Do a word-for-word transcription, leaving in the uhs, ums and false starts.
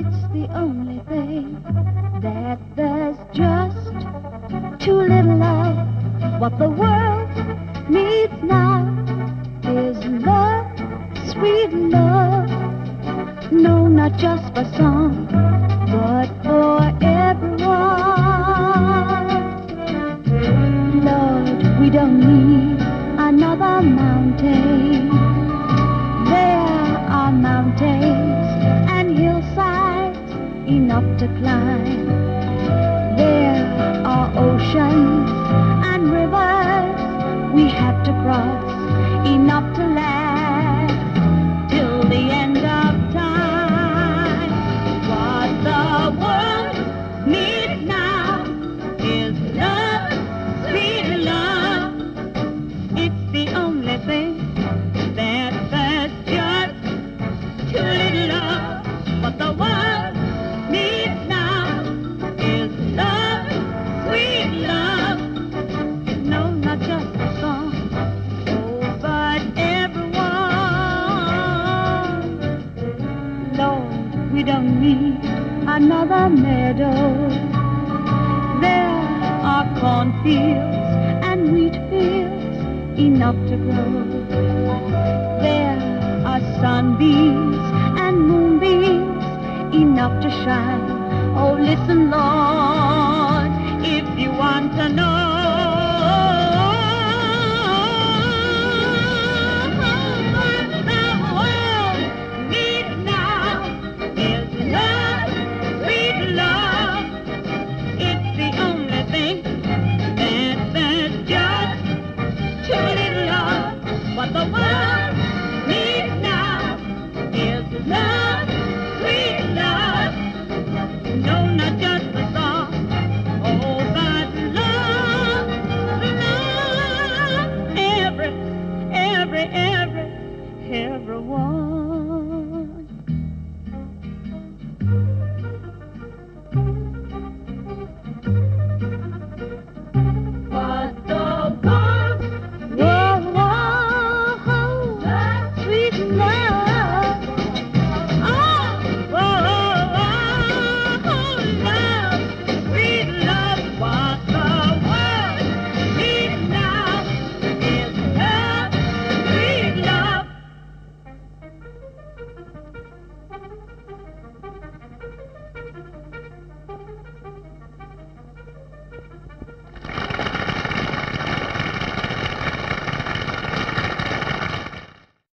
It's the only thing that there's just too little of. What the world needs now is love, sweet love. No, not just for some, but for everyone. Lord, we don't need another mountain. There are mountains and hillsides enough to climb. There are oceans and rivers we have to cross, enough to last till the end of time. What the world needs now is love, sweet love. It's the only thing that there's just too little love. What the world needs now is love, sweet love. No, not just a song, oh, but everyone. Lord, we don't need another meadow. There are cornfields and wheat fields enough to grow. There are sunbeams and moonbeams enough to shine. Oh, listen, Lord.